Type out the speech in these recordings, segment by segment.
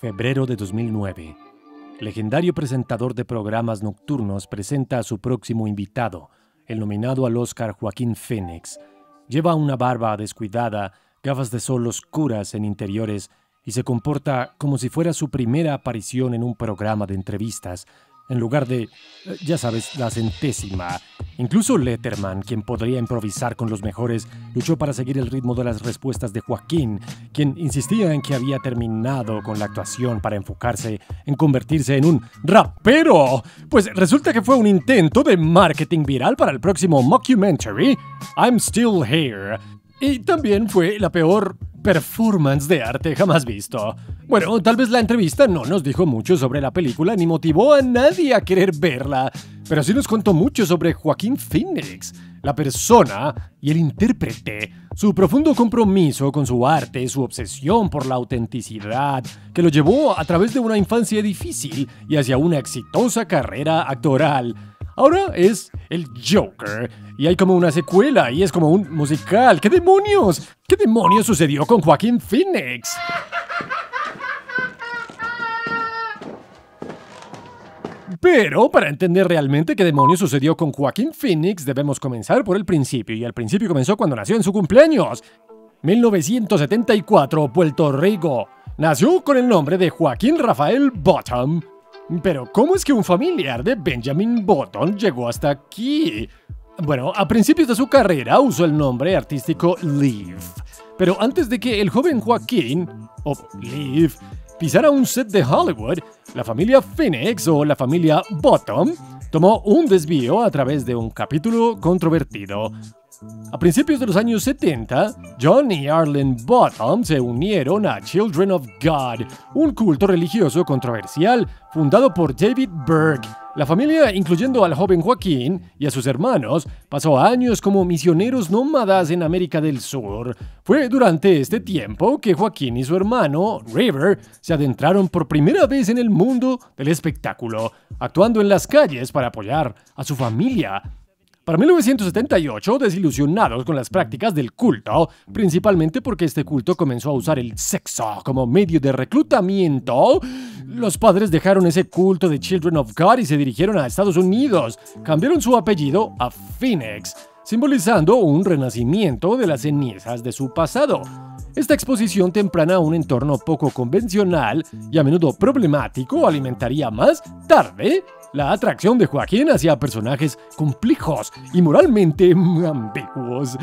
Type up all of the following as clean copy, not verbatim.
Febrero de 2009. Legendario presentador de programas nocturnos presenta a su próximo invitado, el nominado al Oscar Joaquín Phoenix. Lleva una barba descuidada, gafas de sol oscuras en interiores y se comporta como si fuera su primera aparición en un programa de entrevistas, en lugar de, ya sabes, la centésima. Incluso Letterman, quien podría improvisar con los mejores, luchó para seguir el ritmo de las respuestas de Joaquín, quien insistía en que había terminado con la actuación para enfocarse en convertirse en un rapero. Pues resulta que fue un intento de marketing viral para el próximo mockumentary, I'm Still Here. Y también fue la peor performance de arte jamás visto. Bueno, tal vez la entrevista no nos dijo mucho sobre la película ni motivó a nadie a querer verla, pero sí nos contó mucho sobre Joaquín Phoenix, la persona y el intérprete, su profundo compromiso con su arte, su obsesión por la autenticidad, que lo llevó a través de una infancia difícil y hacia una exitosa carrera actoral. Ahora es el Joker, y hay como una secuela, y es como un musical. ¡Qué demonios! ¿Qué demonios sucedió con Joaquín Phoenix? Pero para entender realmente qué demonios sucedió con Joaquín Phoenix, debemos comenzar por el principio, y el principio comenzó cuando nació en su cumpleaños. 1974, Puerto Rico. Nació con el nombre de Joaquín Rafael Bottom. Pero, ¿cómo es que un familiar de Benjamin Button llegó hasta aquí? Bueno, a principios de su carrera usó el nombre artístico Leaf. Pero antes de que el joven Joaquín, o Leaf, pisara un set de Hollywood, la familia Phoenix o la familia Bottom tomó un desvío a través de un capítulo controvertido. A principios de los años 70, John y Arlen Bottom se unieron a Children of God, un culto religioso controversial fundado por David Berg. La familia, incluyendo al joven Joaquín y a sus hermanos, pasó años como misioneros nómadas en América del Sur. Fue durante este tiempo que Joaquín y su hermano, River, se adentraron por primera vez en el mundo del espectáculo, actuando en las calles para apoyar a su familia. Para 1978, desilusionados con las prácticas del culto, principalmente porque este culto comenzó a usar el sexo como medio de reclutamiento, los padres dejaron ese culto de Children of God y se dirigieron a Estados Unidos. Cambiaron su apellido a Phoenix, simbolizando un renacimiento de las cenizas de su pasado. Esta exposición temprana a un entorno poco convencional y a menudo problemático alimentaría más tarde la atracción de Joaquín hacia personajes complejos y moralmente ambiguos.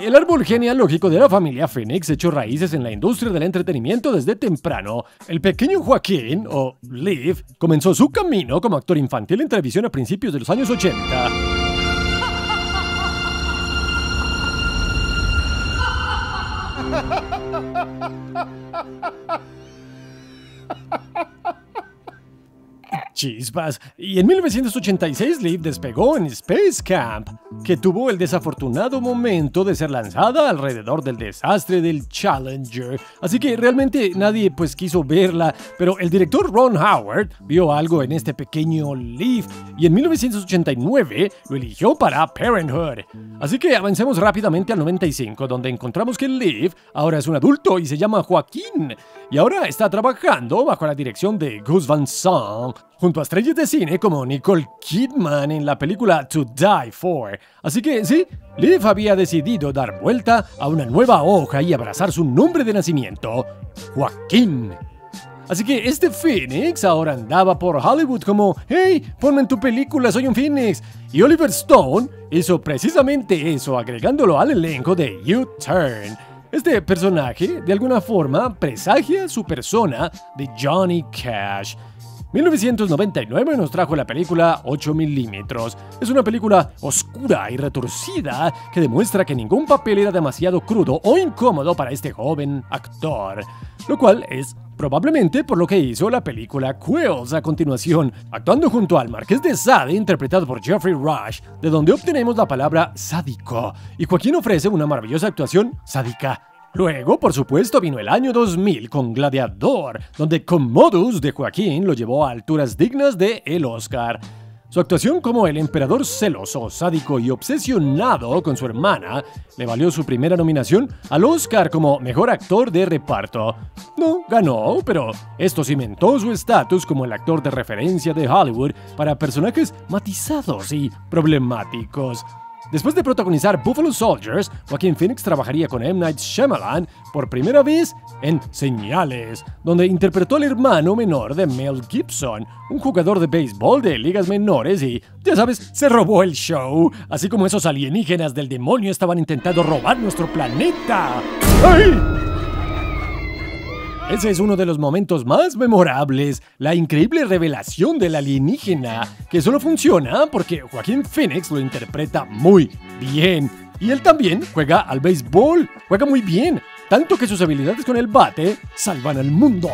El árbol genealógico de la familia Phoenix echó raíces en la industria del entretenimiento desde temprano. El pequeño Joaquín, o Leaf, comenzó su camino como actor infantil en televisión a principios de los años 80. Chispas. Y en 1986, Leaf despegó en Space Camp, que tuvo el desafortunado momento de ser lanzada alrededor del desastre del Challenger. Así que realmente nadie pues quiso verla, pero el director Ron Howard vio algo en este pequeño Leaf y en 1989 lo eligió para Parenthood. Así que avancemos rápidamente al 95, donde encontramos que Leaf ahora es un adulto y se llama Joaquín. Y ahora está trabajando bajo la dirección de Gus Van Sant, junto a estrellas de cine como Nicole Kidman en la película To Die For. Así que sí, Leaf había decidido dar vuelta a una nueva hoja y abrazar su nombre de nacimiento, Joaquín. Así que este Phoenix ahora andaba por Hollywood como «Hey, ponme en tu película, soy un Phoenix». Y Oliver Stone hizo precisamente eso, agregándolo al elenco de U-Turn. Este personaje, de alguna forma, presagia su persona de Johnny Cash. 1999 nos trajo la película 8 milímetros. Es una película oscura y retorcida que demuestra que ningún papel era demasiado crudo o incómodo para este joven actor, lo cual es probablemente por lo que hizo la película Quills a continuación, actuando junto al Marqués de Sade, interpretado por Jeffrey Rush, de donde obtenemos la palabra sádico, y Joaquín ofrece una maravillosa actuación sádica. Luego, por supuesto, vino el año 2000 con Gladiador, donde Commodus de Joaquín lo llevó a alturas dignas de el Oscar. Su actuación como el emperador celoso, sádico y obsesionado con su hermana le valió su primera nominación al Oscar como Mejor Actor de Reparto. No ganó, pero esto cimentó su estatus como el actor de referencia de Hollywood para personajes matizados y problemáticos. Después de protagonizar Buffalo Soldiers, Joaquín Phoenix trabajaría con M. Night Shyamalan por primera vez en Señales, donde interpretó al hermano menor de Mel Gibson, un jugador de béisbol de ligas menores y, ya sabes, se robó el show, así como esos alienígenas del demonio estaban intentando robar nuestro planeta. ¡Ay! Ese es uno de los momentos más memorables, la increíble revelación del alienígena, que solo funciona porque Joaquín Phoenix lo interpreta muy bien. Y él también juega al béisbol, juega muy bien, tanto que sus habilidades con el bate salvan al mundo.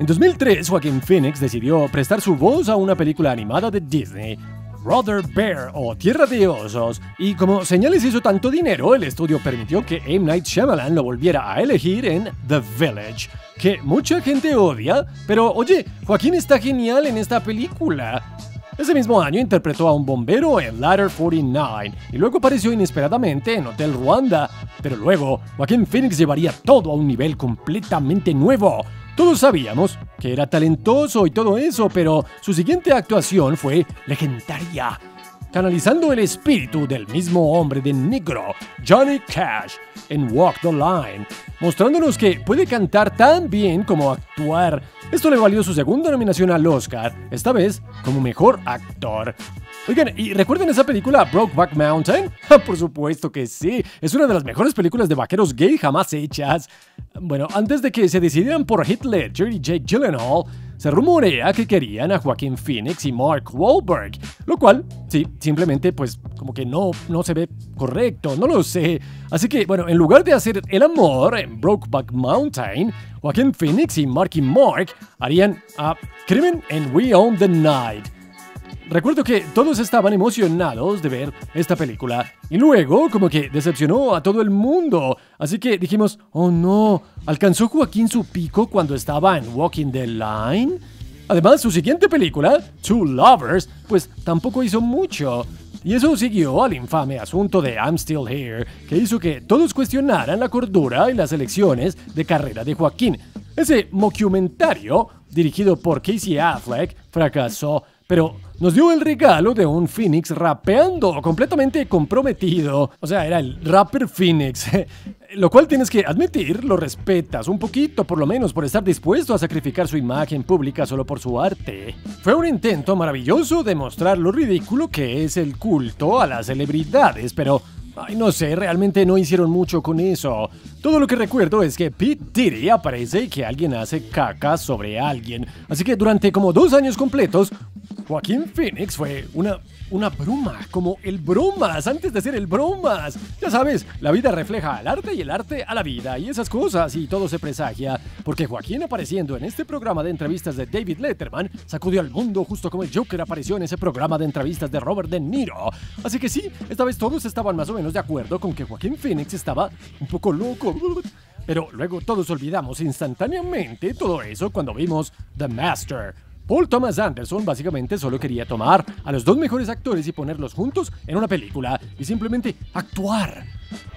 En 2003, Joaquín Phoenix decidió prestar su voz a una película animada de Disney, Brother Bear o Tierra de Osos, y como Señales hizo tanto dinero, el estudio permitió que M. Night Shyamalan lo volviera a elegir en The Village, que mucha gente odia, pero oye, Joaquín está genial en esta película. Ese mismo año interpretó a un bombero en Ladder 49 y luego apareció inesperadamente en Hotel Ruanda, pero luego Joaquín Phoenix llevaría todo a un nivel completamente nuevo. Todos sabíamos que era talentoso y todo eso, pero su siguiente actuación fue legendaria, canalizando el espíritu del mismo hombre de negro, Johnny Cash, en Walk the Line, mostrándonos que puede cantar tan bien como actuar. Esto le valió su segunda nominación al Oscar, esta vez como Mejor Actor. Oigan, ¿y recuerdan esa película Brokeback Mountain? Por supuesto que sí, es una de las mejores películas de vaqueros gay jamás hechas. Bueno, antes de que se decidieran por Heath Ledger y Jake Gyllenhaal, se rumorea que querían a Joaquín Phoenix y Mark Wahlberg, lo cual, sí, simplemente pues como que no se ve correcto, no lo sé. Así que, bueno, en lugar de hacer el amor en Brokeback Mountain, Joaquín Phoenix y Mark harían a Crimen en We Own the Night. Recuerdo que todos estaban emocionados de ver esta película y luego como que decepcionó a todo el mundo, así que dijimos, oh no, ¿alcanzó Joaquín su pico cuando estaba en Walking the Line? Además, su siguiente película, Two Lovers, pues tampoco hizo mucho. Y eso siguió al infame asunto de I'm Still Here, que hizo que todos cuestionaran la cordura y las elecciones de carrera de Joaquín. Ese mockumentario, dirigido por Casey Affleck, fracasó, pero nos dio el regalo de un Phoenix rapeando, completamente comprometido. O sea, era el rapper Phoenix. Lo cual tienes que admitir, lo respetas un poquito, por lo menos, por estar dispuesto a sacrificar su imagen pública solo por su arte. Fue un intento maravilloso de mostrar lo ridículo que es el culto a las celebridades, pero ay, no sé, realmente no hicieron mucho con eso. Todo lo que recuerdo es que P. Diddy aparece y que alguien hace caca sobre alguien. Así que durante como 2 años completos, Joaquín Phoenix fue una broma, como el Bromas, antes de ser el Bromas. Ya sabes, la vida refleja al arte y el arte a la vida y esas cosas, y todo se presagia, porque Joaquín apareciendo en este programa de entrevistas de David Letterman sacudió al mundo justo como el Joker apareció en ese programa de entrevistas de Robert De Niro. Así que sí, esta vez todos estaban más o menos de acuerdo con que Joaquín Phoenix estaba un poco loco. Pero luego todos olvidamos instantáneamente todo eso cuando vimos The Master. Paul Thomas Anderson básicamente solo quería tomar a los 2 mejores actores y ponerlos juntos en una película y simplemente actuar.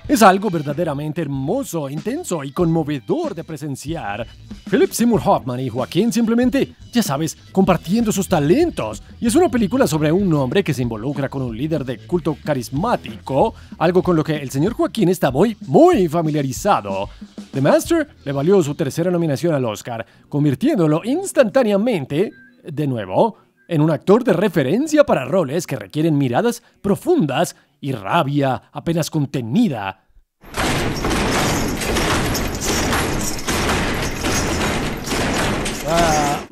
Es algo verdaderamente hermoso, intenso y conmovedor de presenciar. Philip Seymour Hoffman y Joaquín simplemente, ya sabes, compartiendo sus talentos. Y es una película sobre un hombre que se involucra con un líder de culto carismático, algo con lo que el señor Joaquín está muy familiarizado. The Master le valió su tercera nominación al Oscar, convirtiéndolo instantáneamente, de nuevo, en un actor de referencia para roles que requieren miradas profundas y rabia apenas contenida.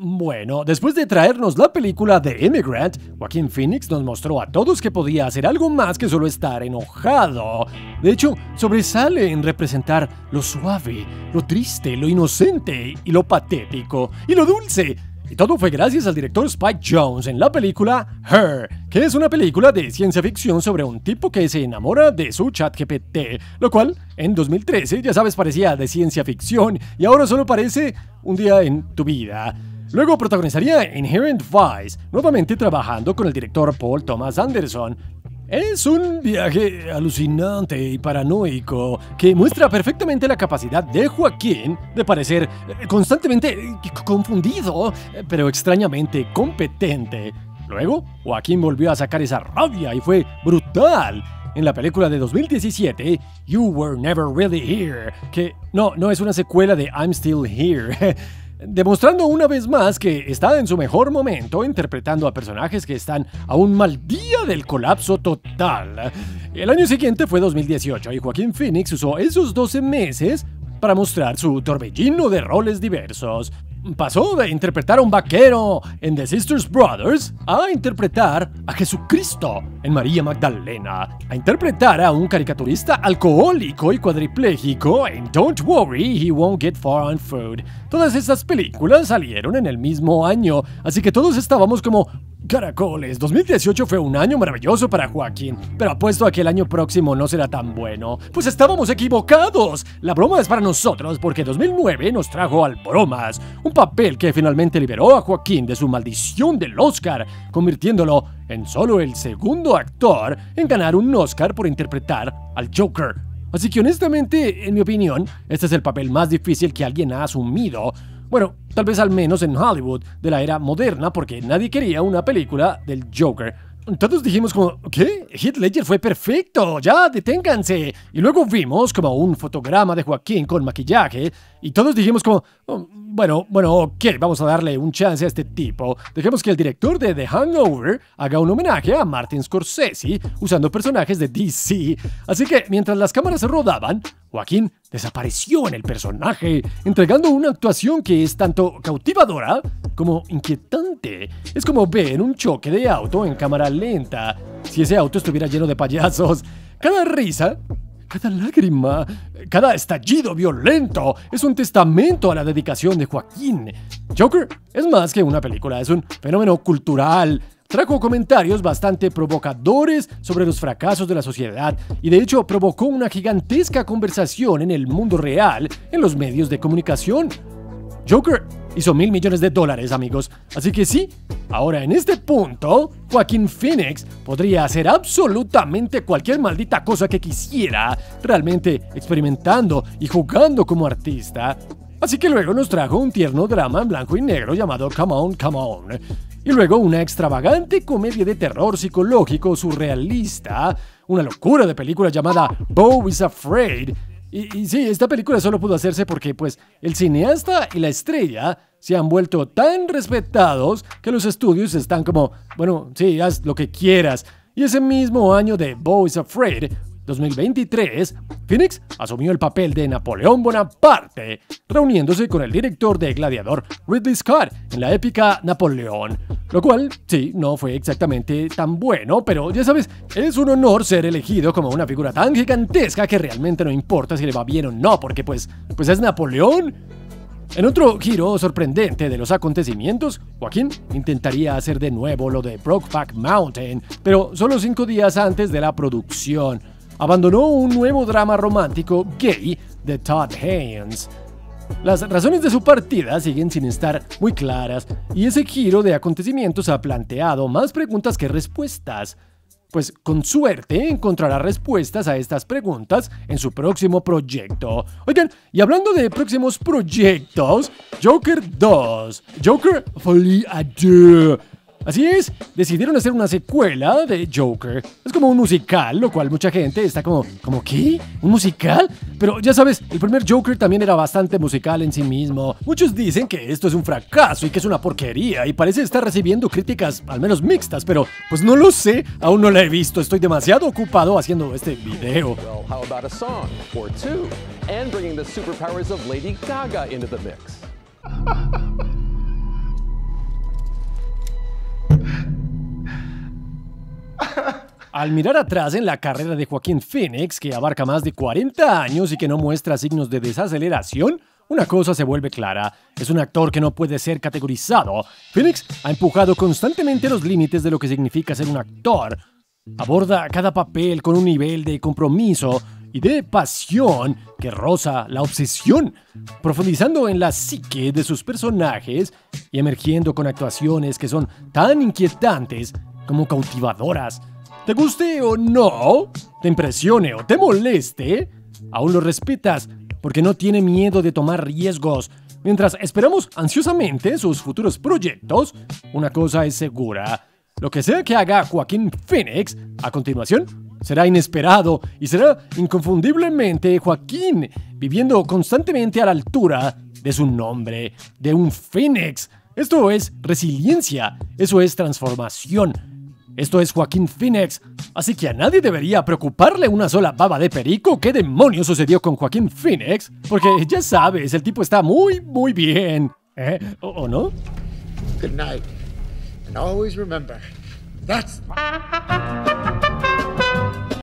Bueno, después de traernos la película The Immigrant, Joaquín Phoenix nos mostró a todos que podía hacer algo más que solo estar enojado. De hecho, sobresale en representar lo suave, lo triste, lo inocente y lo patético y lo dulce. Y todo fue gracias al director Spike Jonze en la película Her, que es una película de ciencia ficción sobre un tipo que se enamora de su ChatGPT, lo cual en 2013, ya sabes, parecía de ciencia ficción y ahora solo parece un día en tu vida. Luego protagonizaría Inherent Vice, nuevamente trabajando con el director Paul Thomas Anderson. Es un viaje alucinante y paranoico que muestra perfectamente la capacidad de Joaquín de parecer constantemente confundido, pero extrañamente competente. Luego, Joaquín volvió a sacar esa rabia y fue brutal en la película de 2017, You Were Never Really Here, que no es una secuela de I'm Still Here. Demostrando una vez más que está en su mejor momento interpretando a personajes que están a un mal día del colapso total. El año siguiente fue 2018 y Joaquín Phoenix usó esos 12 meses para mostrar su torbellino de roles diversos. Pasó de interpretar a un vaquero en The Sisters Brothers a interpretar a Jesucristo en María Magdalena, a interpretar a un caricaturista alcohólico y cuadripléjico en Don't Worry, He Won't Get Far on Food. Todas estas películas salieron en el mismo año, así que todos estábamos como... Caracoles, 2018 fue un año maravilloso para Joaquín, pero apuesto a que el año próximo no será tan bueno. Pues estábamos equivocados. La broma es para nosotros porque 2009 nos trajo al Bromas, un papel que finalmente liberó a Joaquín de su maldición del Oscar, convirtiéndolo en solo el segundo actor en ganar un Oscar por interpretar al Joker. Así que honestamente, en mi opinión, este es el papel más difícil que alguien ha asumido. Bueno, tal vez al menos en Hollywood de la era moderna, porque nadie quería una película del Joker. Todos dijimos como, ¿qué? Heath Ledger fue perfecto, ya deténganse. Y luego vimos como un fotograma de Joaquín con maquillaje y todos dijimos como, oh, bueno, ok, vamos a darle un chance a este tipo. Dejemos que el director de The Hangover haga un homenaje a Martin Scorsese usando personajes de DC. Así que mientras las cámaras rodaban, Joaquín desapareció en el personaje, entregando una actuación que es tanto cautivadora como inquietante. Es como ver un choque de auto en cámara lenta, si ese auto estuviera lleno de payasos. Cada risa, cada lágrima, cada estallido violento es un testamento a la dedicación de Joaquín. Joker es más que una película, es un fenómeno cultural. Trajo comentarios bastante provocadores sobre los fracasos de la sociedad y de hecho provocó una gigantesca conversación en el mundo real en los medios de comunicación. Joker hizo $1.000 millones, amigos. Así que sí, ahora en este punto, Joaquín Phoenix podría hacer absolutamente cualquier maldita cosa que quisiera, realmente experimentando y jugando como artista. Así que luego nos trajo un tierno drama en blanco y negro llamado Come On, Come On. Y luego una extravagante comedia de terror psicológico surrealista, una locura de película llamada Beau is Afraid. Y sí, esta película solo pudo hacerse porque pues el cineasta y la estrella se han vuelto tan respetados que los estudios están como, bueno, sí, haz lo que quieras. Y ese mismo año de Beau is Afraid, 2023, Phoenix asumió el papel de Napoleón Bonaparte, reuniéndose con el director de Gladiador Ridley Scott en la épica Napoleón, lo cual, sí, no fue exactamente tan bueno, pero ya sabes, es un honor ser elegido como una figura tan gigantesca que realmente no importa si le va bien o no, porque pues es Napoleón. En otro giro sorprendente de los acontecimientos, Joaquín intentaría hacer de nuevo lo de Brokeback Mountain, pero solo 5 días antes de la producción. Abandonó un nuevo drama romántico gay de Todd Haynes. Las razones de su partida siguen sin estar muy claras y ese giro de acontecimientos ha planteado más preguntas que respuestas. Pues con suerte encontrará respuestas a estas preguntas en su próximo proyecto. Oigan, y hablando de próximos proyectos, Joker 2, Joker Folie à Deux. Así es, decidieron hacer una secuela de Joker. Es como un musical, lo cual mucha gente está como ¿qué? ¿Un musical? Pero ya sabes, el primer Joker también era bastante musical en sí mismo. Muchos dicen que esto es un fracaso y que es una porquería y parece estar recibiendo críticas al menos mixtas, pero pues no lo sé, aún no la he visto. Estoy demasiado ocupado haciendo este video. How about a song or two and bringing the superpowers of Lady Gaga into the mix. Al mirar atrás en la carrera de Joaquín Phoenix, que abarca más de 40 años y que no muestra signos de desaceleración, una cosa se vuelve clara, es un actor que no puede ser categorizado. Phoenix ha empujado constantemente los límites de lo que significa ser un actor. Aborda cada papel con un nivel de compromiso y de pasión que roza la obsesión, profundizando en la psique de sus personajes y emergiendo con actuaciones que son tan inquietantes como cautivadoras. Te guste o no, te impresione o te moleste, aún lo respetas porque no tiene miedo de tomar riesgos. Mientras esperamos ansiosamente sus futuros proyectos, una cosa es segura: lo que sea que haga Joaquín Phoenix a continuación será inesperado y será inconfundiblemente Joaquín, viviendo constantemente a la altura de su nombre, de un Phoenix. Esto es resiliencia, eso es transformación. Esto es Joaquín Phoenix, así que a nadie debería preocuparle una sola baba de perico qué demonios sucedió con Joaquín Phoenix, porque ya sabes, el tipo está muy bien. ¿O no? Good night. And always remember, that's...